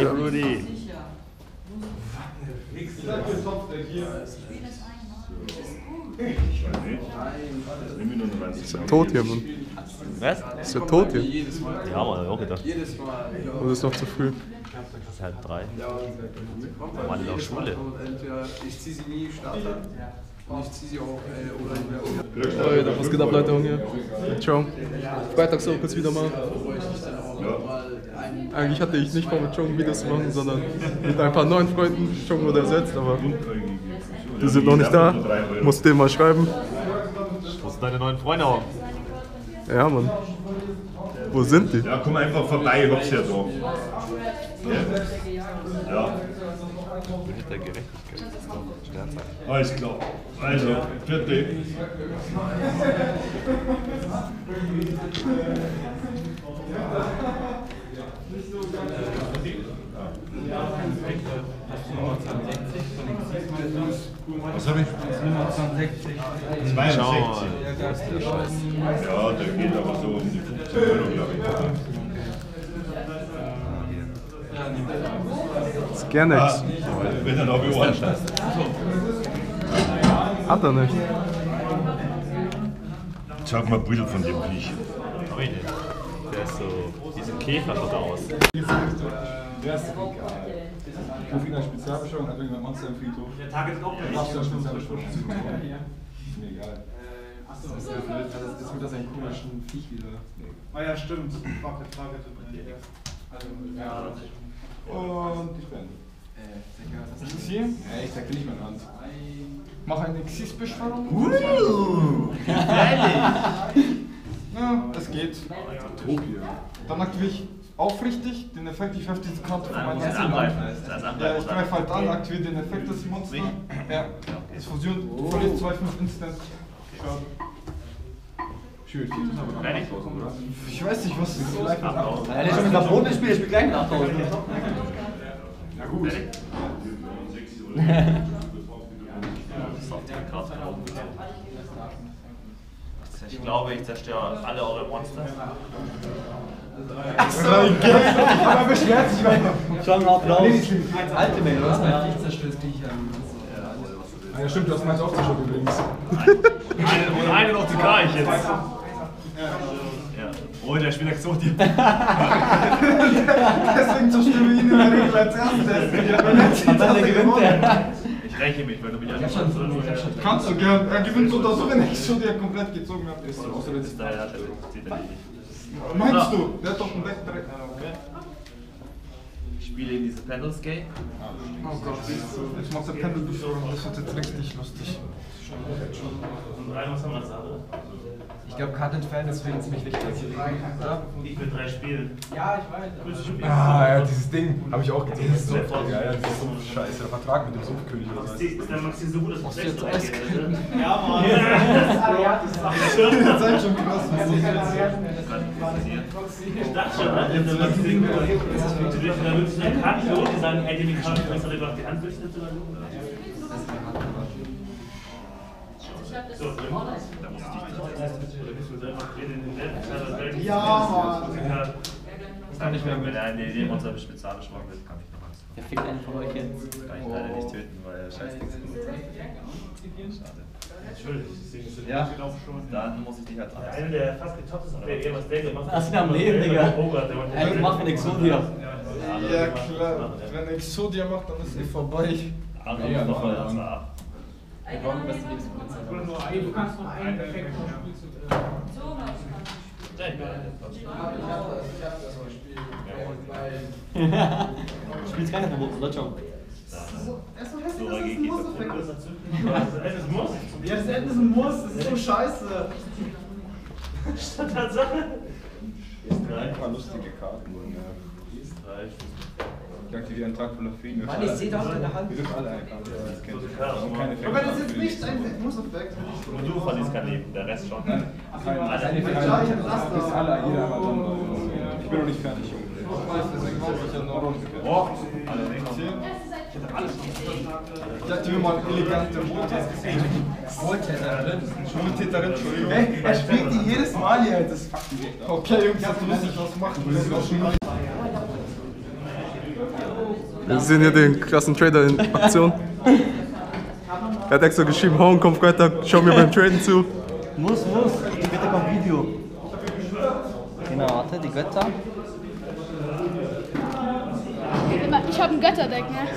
Hey Rudi. Ich sag dir Software hier. Ich weiß nicht. Ist ja tot hier, Mann. Was? Ist ja tot hier. Ja, aber auch gedacht. Oder ist noch zu früh? Das ist halb drei. Mann, ist auch Schule. Ich zieh sie nie starten. Ich zieh sie auch oder in der. Was geht ab, Leute, Junge? Ciao. Freitags auch kurz wieder mal. Eigentlich hatte ich nicht vor, mit Chong Videos zu machen, sondern mit ein paar neuen Freunden. Chong wurde ersetzt, aber die sind noch nicht da. Muss denen mal schreiben. Was sind deine neuen Freunde auch? Ja, Mann. Wo sind die? Ja, komm einfach vorbei, hockst ja drauf. Ja. Ja. Bin ich da gerecht? Alles klar. Also, bitte. Was habe ich? Nummer 62. 62. Ja, der geht aber so um die 15 Euro, glaube ich. Ist gerne. Wenn er noch überall steht. Hat er nicht. Sag mal ein bisschen von dem Viech. Der ist so, diesen Käfer schaut aus. Der ist egal. Ich krieg eine Spezialbeschwörung, hat irgendein Monster im Friedhof. Der Tag ist auch der Spezialbeschwörung. Mir egal. Achso, das ist ein cooler Viech wieder. Ah ja, stimmt. Fuck, der Target ist. Und ich bin. Was ist hier? Ja, ich sag dir nicht meine Hand. Mach eine Xis-Beschwörung. Ehrlich? Ja, das geht. Topia. Dann aktiviere ich aufrichtig den Effekt, ich werfe diese Karte von meinem Monster an. Ja, ich greife halt an, aktiviere den Effekt des Monsters. Ja, es fusioniert, du verlierst 2,5 Instant. Ich weiß nicht, was das ist. Er ist schon mit nach oben gespielt, ich bin gleich mit nach oben. Na gut. Ich glaube, ich zerstöre alle eure Monster. Achso, aber beschwert sich weiter. Schon mal Applaus. Alte Mail, oder? Ich zerstöre die hier. Ja, stimmt, du hast meins auch zerstört übrigens. Und eine noch zu gar ich jetzt. Ja. Oh, der spielt Exodia. Deswegen zerstöre ich ihn in der Regel als erstes. Und dann gewinnt er. Ich räche mich, weil du mich angeschaut hast. Kannst du gern. Er gewinnt so oder so, wenn Exodia komplett gezogen hat. Außer wenn es da hat, dann zieht er nicht. Meinst du? Der hat doch einen Wettbewerb. Ich spiele in diese Pendelscape. Oh Gott, ich mach's eine Pendelbeschwörung. Das wird jetzt richtig lustig. Und rein, was haben wir das andere? Ich glaube, Cut Fan, deswegen ist es mich wichtig. Ich will 3 spielen. Ja, ich weiß. Ah, ja, dieses Ding habe ich auch gesehen. Das ist so geil. Das ist so scheiße. Der Vertrag mit dem Sumpfkönig oder was? Dann machst du so gut, dass du jetzt ausgehen. Ja, Mann. Das ist halt schon krass. Ich dachte schon, das ist ein Ding. Da würde ich eine Karte holen und sagen, hätte mich gerade besser über die Hand durchschnitt oder so. Ja, Mann! Das kann ich mir mit einer Idee unserer Spezialbeschwörung wird, kann ich noch eins. Der fickt einen von euch jetzt. Kann ich leider nicht töten, weil der scheiß nichts genutzt hat. Schade. Entschuldigung, ja. Dann muss ich dich halt einer, der fast getoppt ist, der irgendwas der gemacht hat. Das ist am Leben, Digga. Ey, du machst mit Exodia. Ja, klar. Wenn Exodia macht, dann ist sie vorbei. Aber ja, noch mal das war ab. Du kannst noch einen Effekt vom Spiel zu ich spielst keine Verboten, oder? Ciao. Es ist so hässlich, dass es ein Muss-Effekt ist. Es ist ein Muss? Ja, das Ende ist ein Muss, das ist so scheiße. Statt Tatsache. Ein paar lustige Karten. Ich aktiviere einen Tag voller Feen. Mann, ich sehe da auf deiner Hand. Wir sind alle einfach. Aber das ist jetzt nicht ein Muss-Effekt. Und du verlierst kein Leben, der Rest schon. Ach, ich bin noch nicht fertig, Junge. Ich hatte alles noch. Ich dachte mir mal elegante Wohltäterin. Wohltäterin, Entschuldigung. Ey, er spielt die jedes Mal hier. Das ist fucking. Okay, Jungs, du musst nicht was machen. Du musst auch schon mal. Wir sehen hier den krassen Trader in Aktion. Er hat extra geschrieben, Hong, komm Freitag, schau mir beim Traden zu. Muss, bitte kommt Video. Genau, warte, die Götter. Ich hab ein Götterdeck, ne?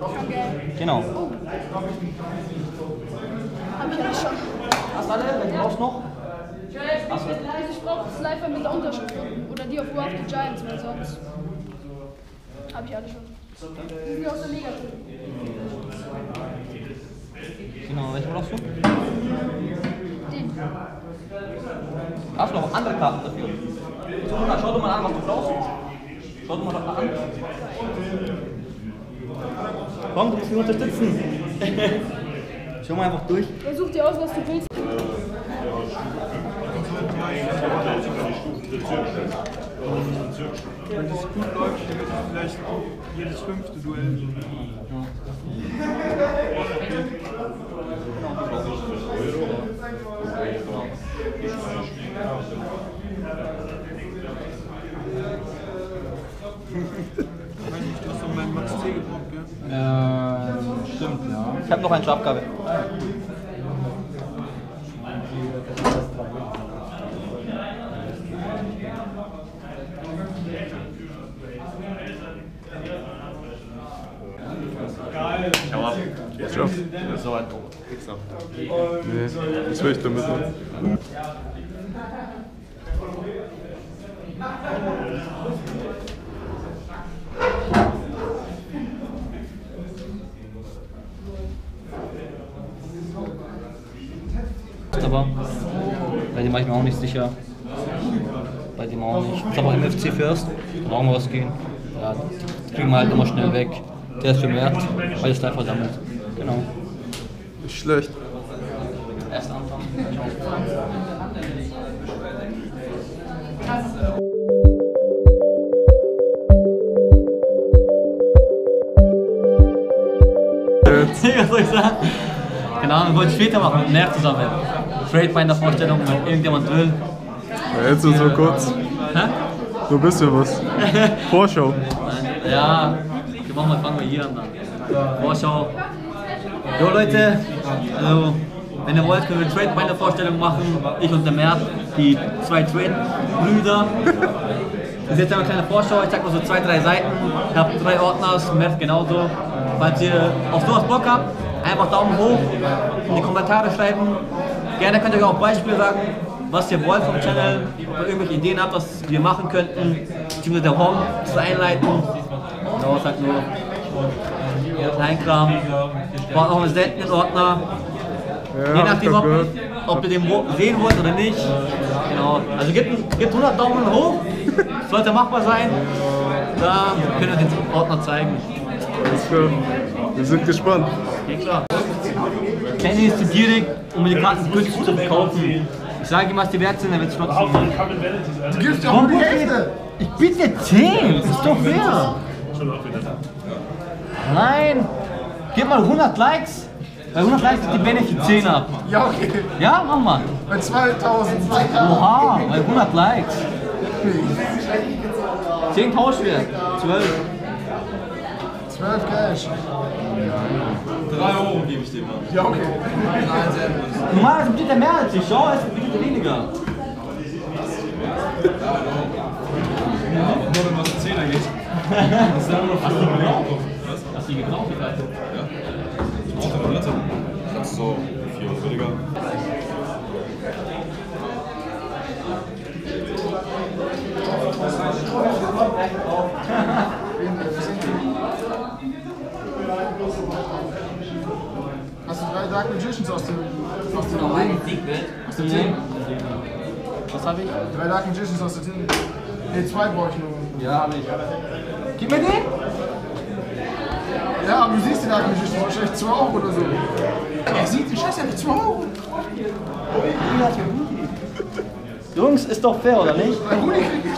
Schon geil. Genau. Oh. Hab ich ja schon. Hast alle? Dann brauchst du noch? Ich brauche Slifer mit der Unterschrift. Oder die auf War of the Giants, weil sonst. Hab ich alle schon. Die sind aus der Liga. Genau, welchen brauchst du? Den. Hast du noch andere Karten dafür? So, schau dir mal an, was du brauchst. Schau dir mal an. Komm, du musst mich unterstützen. Schau mal einfach durch. Dann such dir aus, was du willst. Wenn es gut läuft, dann wird vielleicht auch jedes fünfte Duell. Ich weiß nicht, du hast noch meinen Max T gebraucht, gell? Stimmt, ja. Ich hab noch einen Schabkabel. Ja, so ein Tod. Nee, das will ich damit noch. Aber bei dem war ich mir auch nicht sicher. Bei dem auch nicht. Ich glaube auch MFC First. Da brauchen wir was gehen. Ja, das kriegen wir halt immer schnell weg. Der ist für Mert, weil es live versammelt. Genau. Nicht schlecht. Erst anfangen. Was soll ich sagen? Keine Ahnung, wollte ich später machen, mit Mert zusammen. Freight-Minder-Vorstellung, wenn irgendjemand will. Ja, jetzt ist so kurz. Hä? So ein bisschen was. Vorschau. Ja, wir machen mal, fangen wir hier an dann. Vorschau. Jo Leute, also wenn ihr wollt, können wir Trade bei der Vorstellung machen. Ich und der Mert, die zwei Trade-Brüder. Das ist jetzt eine kleine Vorschau, ich zeig mal so 2-3 Seiten. Ich habe 3 Ordner, Mert genauso. Falls ihr auf sowas Bock habt, einfach Daumen hoch, in die Kommentare schreiben. Gerne könnt ihr euch auch Beispiele sagen, was ihr wollt vom Channel, ob ihr irgendwelche Ideen habt, was wir machen könnten. Team mit der Hong, das einleiten. Genau, sagt nur. Kleinkram, braucht noch einen seltenen Ordner, ja, je nachdem ob ihr den sehen wollt oder nicht. Genau. Also gebt 100 Daumen hoch, sollte machbar sein, da können wir den Ordner zeigen. Wir sind gespannt. Ja, klar. Kenny ist zu gierig, um die Karten günstig zu kaufen. Ich sage ihm, was die wert sind, dann wird es trotzdem. Du gibst ja auch die Hälfte! Ich biete 10, das ist doch fair! Nein! Gib mal 100 Likes! Bei 100 Likes gibt die Benefit 10 ab. Ja, okay. Ja, mach mal. Bei 2000. Oha, bei 100 Likes. 10 Tauschwert. 12. 12 Cash. 3 Euro gebe ich dir mal. Ja, okay. Normal, es bietet mehr als ich. Schau, es bietet weniger. Nur wenn man zu 10er geht. Das ist ja nur noch 5 Euro. Die gebrauchte Platte. Ja. Ich brauche eine Platte. Das ist so 4 billiger. Hast du 3 Dark Magicians aus dem aus dem Team? Was habe ich? 3 Dark Magicians aus dem Team. Ne, 2 brauche ich nur. Ja, habe ich. Gib mir den! Ja, aber du siehst den eigentlich nicht, wahrscheinlich 2 Euro oder so. Er sieht die Scheiße nicht 2 Euro. Jungs, ist doch fair, oder nicht?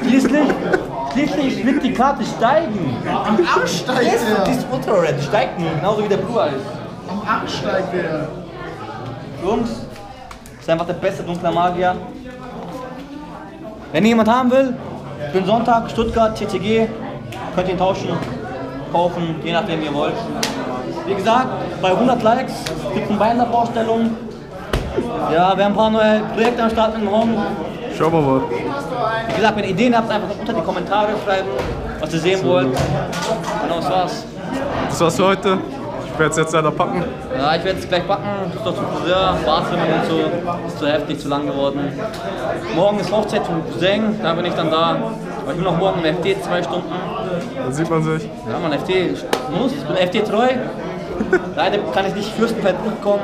Schließlich wird die Karte steigen. Am Arsch steigt er. Die ist ultra-red, steigt nun, genauso wie der Blue Eyes. Am Arsch steigt er. Jungs, ist einfach der beste dunkle Magier. Wenn ihr jemand haben will, ich bin Sonntag, Stuttgart, TTG, könnt ihr ihn tauschen. kaufen, je nachdem ihr wollt. Wie gesagt, bei 100 Likes gibt es eine Weihnachtsausstellung. Ja, wir haben ein paar neue Projekte am Start mit dem Hong. Schau mal was. Wie gesagt, wenn ihr Ideen habt, einfach unter die Kommentare schreiben, was ihr sehen wollt. Genau, das war's. Das war's für heute. Ich werde es jetzt leider packen. Ja, ich werde es gleich packen. Das ist doch zum Friseur, Bartrimmen und so. Ist zu heftig, zu lang geworden. Morgen ist Hochzeit vom Cousin, da bin ich dann da. Aber ich bin noch morgen im FT 2 Stunden. Dann sieht man sich. Ja, man FT muss. Ich bin FT treu. Leider kann ich nicht Fürstenfeld mitkommen,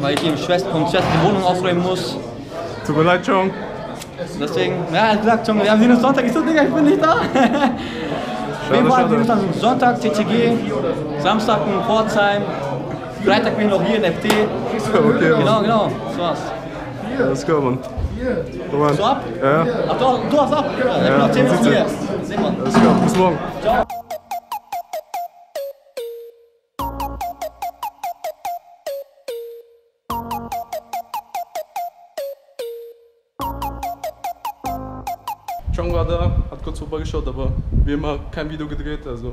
weil ich ihm Schwester die Wohnung aufräumen muss. Tut mir leid, Chong. Deswegen, ja, ich sag Chong, wir haben sie nur Sonntag. Ich so, Digga, ich bin nicht da. Wir dann Sonntag TCG, Samstag in Pforzheim, Freitag bin ich noch hier in FT. Okay, genau, das war's. Das ist cool, Mann. Hast du ab? Ja. Ach, du hast ab? Ja, ich bin noch 10 Minuten hier. Sehen wir uns. Bis morgen. Ciao. Chong war da, hat kurz vorbeigeschaut, aber wie immer kein Video gedreht, also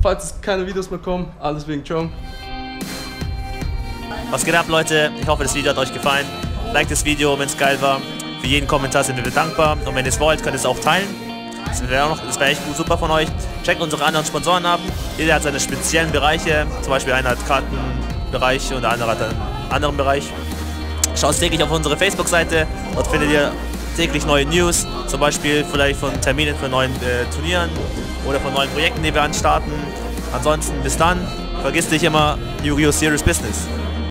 falls es keine Videos mehr kommen, alles wegen Chong. Was geht ab, Leute? Ich hoffe, das Video hat euch gefallen. Liked das Video, wenn es geil war. Für jeden Kommentar sind wir dankbar und wenn ihr es wollt, könnt ihr es auch teilen. Das wäre echt gut, super von euch. Checkt unsere anderen Sponsoren ab. Jeder hat seine speziellen Bereiche, zum Beispiel einer hat Kartenbereich und der andere hat einen anderen Bereich. Schaut täglich auf unsere Facebook-Seite, dort findet ihr täglich neue News, zum Beispiel vielleicht von Terminen für neuen Turnieren oder von neuen Projekten, die wir anstarten. Ansonsten bis dann, vergiss nicht immer Yu-Gi-Oh! Serious Business.